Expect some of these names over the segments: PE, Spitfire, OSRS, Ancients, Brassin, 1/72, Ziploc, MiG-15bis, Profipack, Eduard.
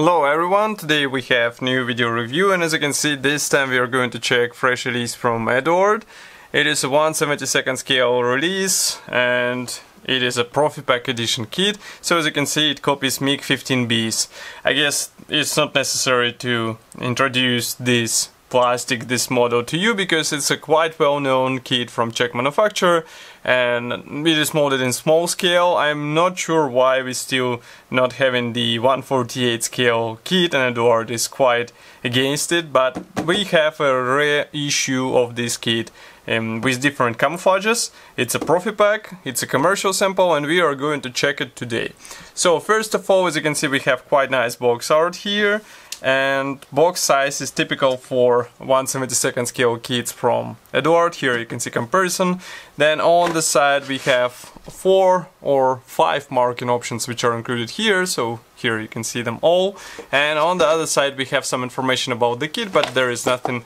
Hello everyone, today we have new video review, and as you can see this time we are going to check fresh release from Eduard. It is a 1/72nd scale release and it is a Profipack edition kit. So as you can see it copies MiG-15bis. I guess it's not necessary to introduce this plastic, this model to you, because it's a quite well-known kit from Czech manufacturer and it is molded in small scale. I'm not sure why we still not having the 1/48 scale kit, and Eduard is quite against it, but we have a rare issue of this kit with different camouflages. It's a Profipack, it's a commercial sample, and we are going to check it today. So first of all, as you can see, we have quite nice box art here. And box size is typical for 1/72nd scale kits from Eduard. Here you can see comparison. Then on the side we have 4 or 5 marking options which are included here, so here you can see them all. And on the other side we have some information about the kit, but there is nothing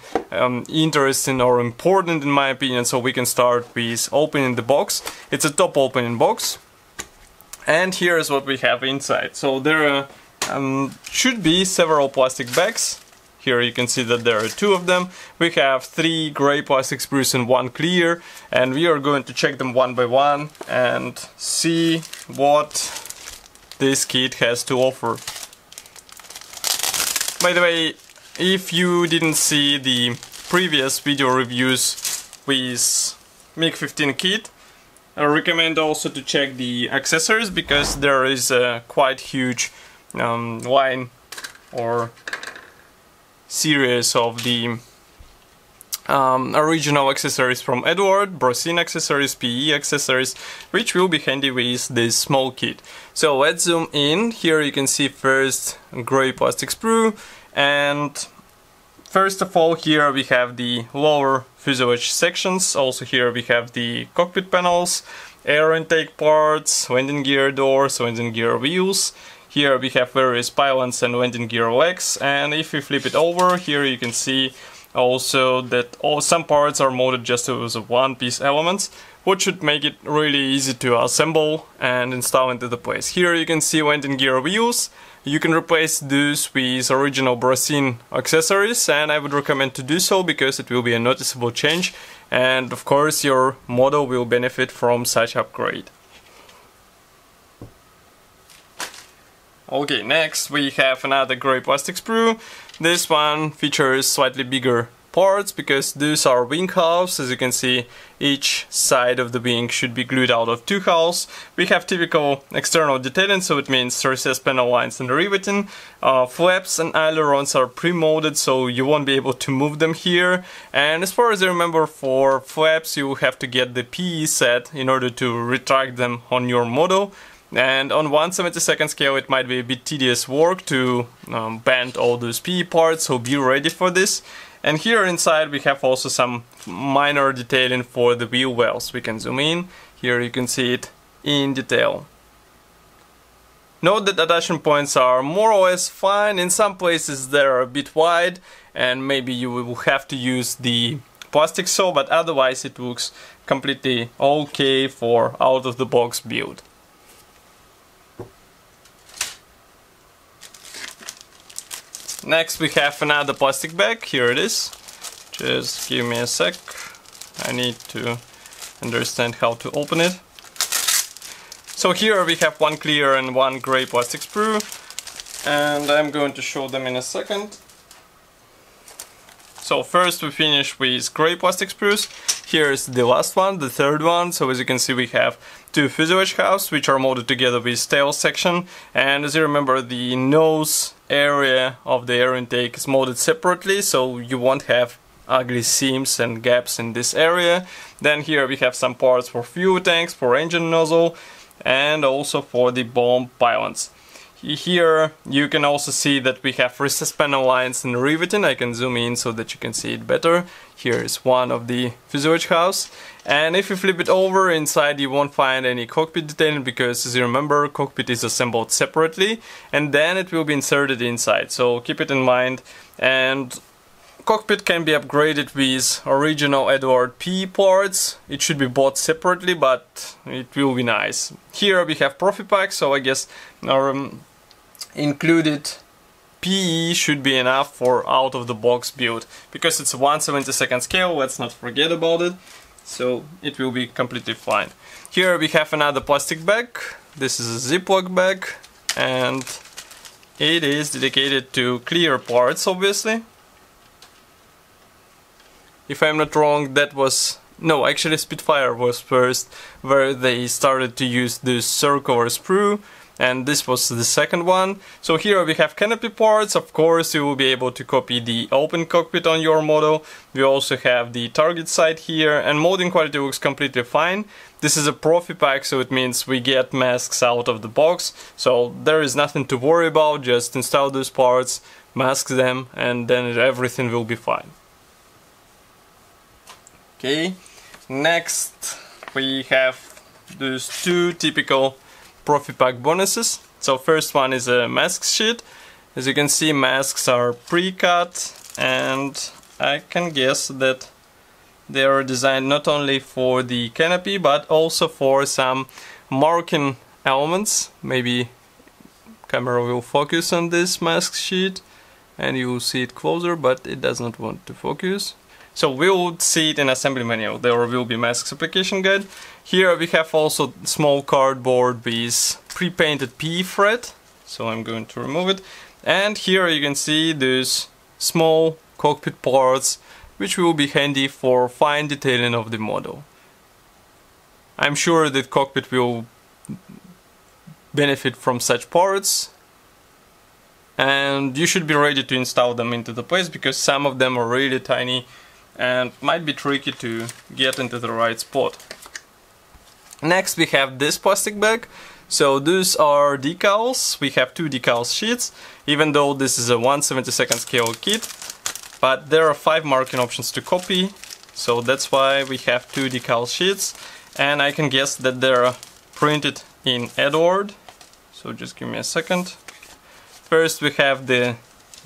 interesting or important in my opinion, so we can start with opening the box. It's a top opening box, and here is what we have inside. So there are should be several plastic bags. Here you can see that there are 2 of them. We have 3 grey plastic sprues and 1 clear, and we are going to check them one by one and see what this kit has to offer. By the way, if you didn't see the previous video reviews with MiG-15 kit, I recommend also to check the accessories, because there is a quite huge line or series of the original accessories from Eduard, Brassin accessories, PE accessories, which will be handy with this small kit. So let's zoom in. Here you can see first grey plastic sprue, and first of all here we have the lower fuselage sections. Also here we have the cockpit panels, air intake parts, landing gear doors, landing gear wheels. Here we have various pylons and landing gear legs, and if we flip it over, here you can see also that some parts are molded just with one-piece elements, which should make it really easy to assemble and install into the place. Here you can see landing gear wheels. You can replace those with original Brassin accessories, and I would recommend to do so, because it will be a noticeable change, and of course your model will benefit from such upgrade. Okay, next we have another grey plastic sprue. This one features slightly bigger parts, because these are wing halves. As you can see, each side of the wing should be glued out of 2 halves. We have typical external detailing, so it means recess panel lines and riveting. Flaps and ailerons are pre-molded, so you won't be able to move them here. And as far as I remember, for flaps you have to get the PE set in order to retract them on your model. And on 1/72nd scale it might be a bit tedious work to bend all those PE parts, so be ready for this. And here inside we have also some minor detailing for the wheel wells. We can zoom in, here you can see it in detail. Note that attachment points are more or less fine. In some places they are a bit wide and maybe you will have to use the plastic saw, but otherwise it looks completely okay for out of the box build. Next we have another plastic bag. Here it is. Just give me a sec, I need to understand how to open it. So here we have 1 clear and 1 grey plastic sprue, and I'm going to show them in a second. So first we finish with grey plastic sprues. Here is the last one, the 3rd one. So as you can see we have 2 fuselage halves which are molded together with tail section, and as you remember, the nose area of the air intake is molded separately, so you won't have ugly seams and gaps in this area. Then here we have some parts for fuel tanks, for engine nozzle, and also for the bomb pylons. Here you can also see that we have recess panel lines and riveting. I can zoom in so that you can see it better. Here is one of the fuselage halves, and if you flip it over, inside you won't find any cockpit detailing, because as you remember, cockpit is assembled separately and then it will be inserted inside, so keep it in mind. And cockpit can be upgraded with original Eduard PE parts. It should be bought separately, but it will be nice. Here we have Profipack, so I guess included PE should be enough for out-of-the-box build, because it's 1/72 scale, let's not forget about it, so it will be completely fine. Here we have another plastic bag, this is a Ziploc bag, and it is dedicated to clear parts, obviously. If I'm not wrong, that was... no, actually Spitfire was first, where they started to use this circular sprue, and this was the second one. So here we have canopy parts. Of course you will be able to copy the open cockpit on your model. We also have the target sight here, and molding quality looks completely fine. This is a Profipack, so it means we get masks out of the box, so there is nothing to worry about. Just install those parts, mask them, and then everything will be fine. Okay, next we have those two typical Profipack bonuses. So first one is a mask sheet. As you can see, masks are pre-cut, and I can guess that they are designed not only for the canopy but also for some marking elements. Maybe camera will focus on this mask sheet and you will see it closer, but it does not want to focus. So we'll see it in assembly manual. There will be masks application guide. Here we have also small cardboard with pre-painted PE thread, so I'm going to remove it. And here you can see these small cockpit parts, which will be handy for fine detailing of the model. I'm sure that cockpit will benefit from such parts, and you should be ready to install them into the place, because some of them are really tiny and might be tricky to get into the right spot. Next we have this plastic bag. So these are decals. We have two decals sheets, even though this is a 1/72 scale kit, but there are 5 marking options to copy, so that's why we have two decal sheets, and I can guess that they're printed in Eduard, so just give me a second. First we have the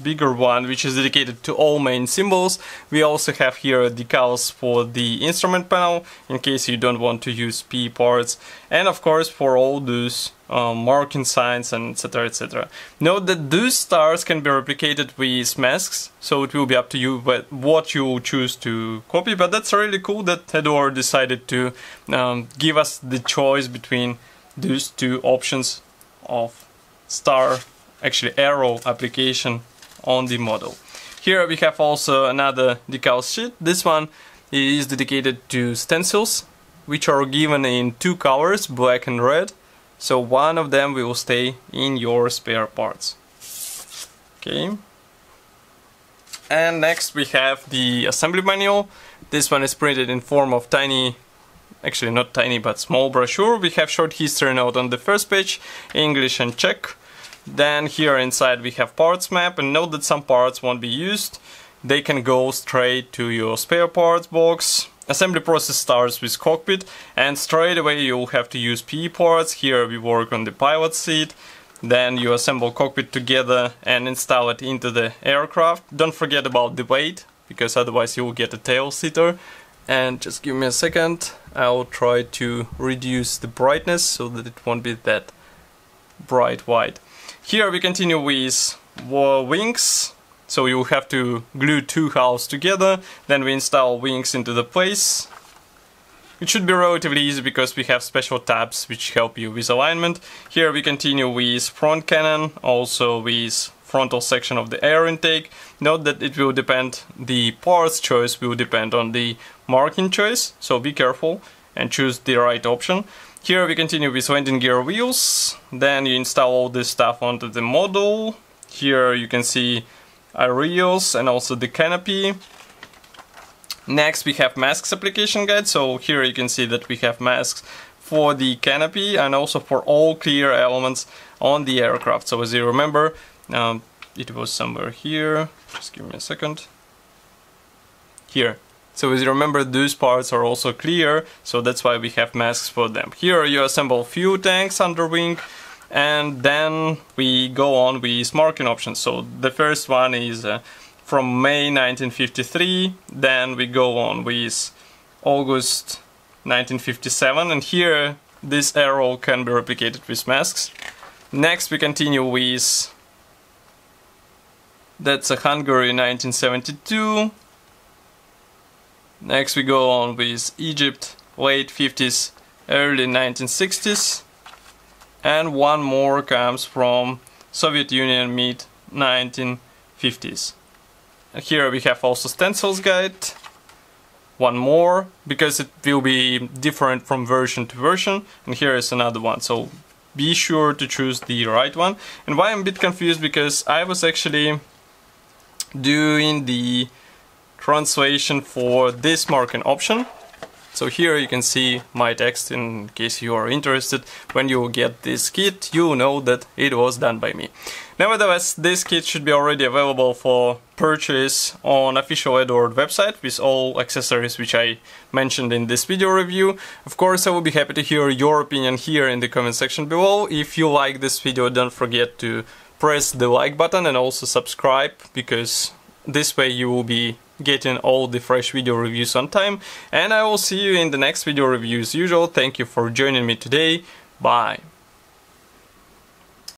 bigger one, which is dedicated to all main symbols. We also have here decals for the instrument panel, in case you don't want to use PE parts, and of course for all those marking signs, and etc, etc. Note that those stars can be replicated with masks, so it will be up to you what you choose to copy, but that's really cool that Eduard decided to give us the choice between those two options of star, actually arrow application on the model. Here we have also another decal sheet. This one is dedicated to stencils, which are given in two colors, black and red, so one of them will stay in your spare parts. Okay. And next we have the assembly manual. This one is printed in form of tiny, actually not tiny, but small brochure. We have short history note on the first page, English and Czech. Then here inside we have parts map, and note that some parts won't be used. They can go straight to your spare parts box. Assembly process starts with cockpit, and straight away you'll have to use PE parts. Here we work on the pilot seat. Then you assemble cockpit together and install it into the aircraft. Don't forget about the weight, because otherwise you'll get a tail sitter. And just give me a second, I'll try to reduce the brightness so that it won't be that bright white. Here we continue with wings, so you have to glue two halves together, then we install wings into the place. It should be relatively easy because we have special tabs which help you with alignment. Here we continue with front cannon, also with frontal section of the air intake. Note that it will depend, the parts choice will depend on the marking choice, so be careful and choose the right option. Here we continue with landing gear wheels, then you install all this stuff onto the model. Here you can see aerials and also the canopy. Next we have masks application guide, so here you can see that we have masks for the canopy and also for all clear elements on the aircraft. So as you remember, it was somewhere here, just give me a second, here. So as you remember, those parts are also clear, so that's why we have masks for them. Here you assemble fuel tanks under wing, and then we go on with marking options. So the first one is from May 1953, then we go on with August 1957, and here this arrow can be replicated with masks. Next we continue with That's a Hungary 1972. Next we go on with Egypt, late 50s, early 1960s. And one more comes from Soviet Union, mid 1950s. And here we have also stencils guide. One more, because it will be different from version to version. And here is another one, so be sure to choose the right one. And why I'm a bit confused, because I was actually doing the translation for this marking option. So here you can see my text in case you are interested. When you get this kit, you know that it was done by me. Nevertheless, this kit should be already available for purchase on official Eduard website with all accessories which I mentioned in this video review. Of course, I will be happy to hear your opinion here in the comment section below. If you like this video, don't forget to press the like button and also subscribe, because this way you will be getting all the fresh video reviews on time, and I will see you in the next video review as usual. Thank you for joining me today. Bye.